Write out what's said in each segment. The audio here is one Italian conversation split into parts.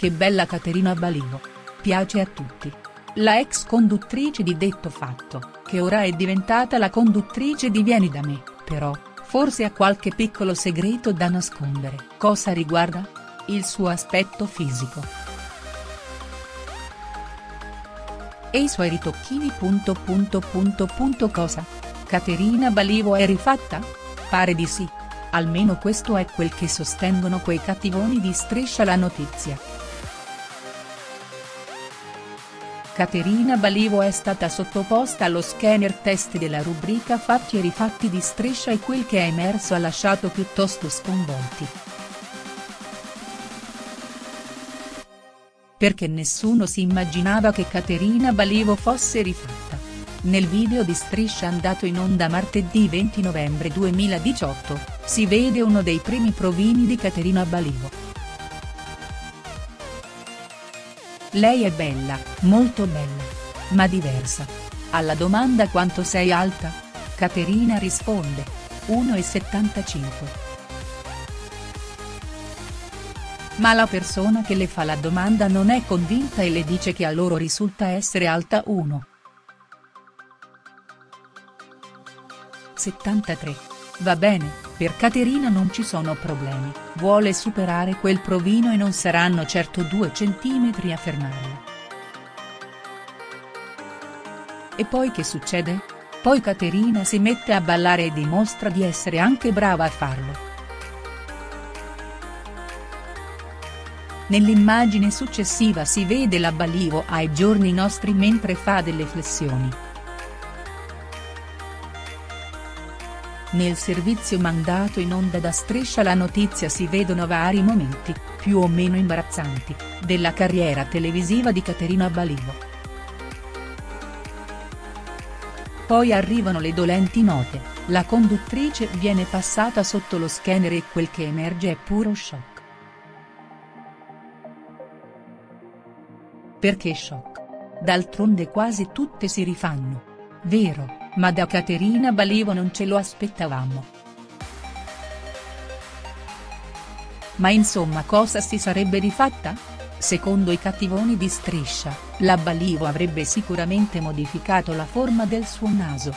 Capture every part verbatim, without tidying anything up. Che bella Caterina Balivo. Piace a tutti. La ex conduttrice di Detto Fatto, che ora è diventata la conduttrice di Vieni da Me, però, forse ha qualche piccolo segreto da nascondere. Cosa riguarda? Il suo aspetto fisico. E i suoi ritocchini. Punto punto punto punto cosa? Caterina Balivo è rifatta? Pare di sì. Almeno questo è quel che sostengono quei cattivoni di Striscia la Notizia. Caterina Balivo è stata sottoposta allo scanner test della rubrica Fatti e rifatti di Striscia e quel che è emerso ha lasciato piuttosto sconvolti. Perché nessuno si immaginava che Caterina Balivo fosse rifatta. Nel video di Striscia andato in onda martedì venti novembre duemiladiciotto, si vede uno dei primi provini di Caterina Balivo. Lei è bella, molto bella. Ma diversa. Alla domanda quanto sei alta? Caterina risponde. uno e settantacinque. Ma la persona che le fa la domanda non è convinta e le dice che a loro risulta essere alta uno e settantatré. Va bene, per Caterina non ci sono problemi. Vuole superare quel provino e non saranno certo due centimetri a fermarla. E poi che succede? Poi Caterina si mette a ballare e dimostra di essere anche brava a farlo. Nell'immagine successiva si vede la Balivo ai giorni nostri mentre fa delle flessioni. Nel servizio mandato in onda da Striscia la Notizia si vedono vari momenti, più o meno imbarazzanti, della carriera televisiva di Caterina Balivo. Poi arrivano le dolenti note, la conduttrice viene passata sotto lo scanner e quel che emerge è puro shock. Perché shock? D'altronde quasi tutte si rifanno. Vero? Ma da Caterina Balivo non ce lo aspettavamo. Ma insomma, cosa si sarebbe rifatta? Secondo i cattivoni di Striscia, la Balivo avrebbe sicuramente modificato la forma del suo naso.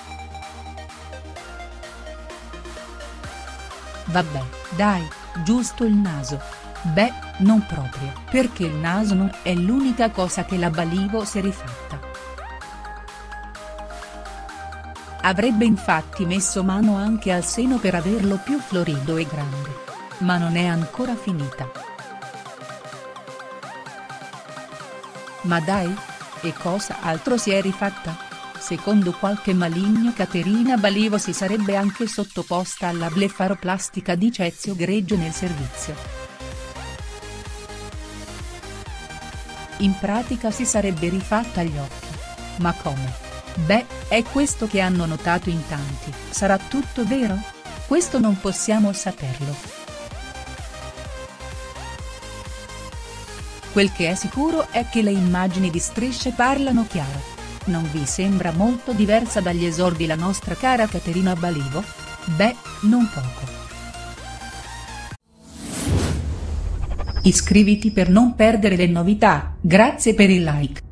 Vabbè, dai, giusto il naso. Beh, non proprio, perché il naso non è l'unica cosa che la Balivo si è rifatta. Avrebbe infatti messo mano anche al seno per averlo più florido e grande. Ma non è ancora finita. Ma dai? E cosa altro si è rifatta? Secondo qualche maligno Caterina Balivo si sarebbe anche sottoposta alla blefaroplastica di Cezio Greggio nel servizio. In pratica si sarebbe rifatta gli occhi. Ma come? Beh, è questo che hanno notato in tanti. Sarà tutto vero? Questo non possiamo saperlo. Quel che è sicuro è che le immagini di Striscia parlano chiaro. Non vi sembra molto diversa dagli esordi la nostra cara Caterina Balivo? Beh, non poco. Iscriviti per non perdere le novità, grazie per il like.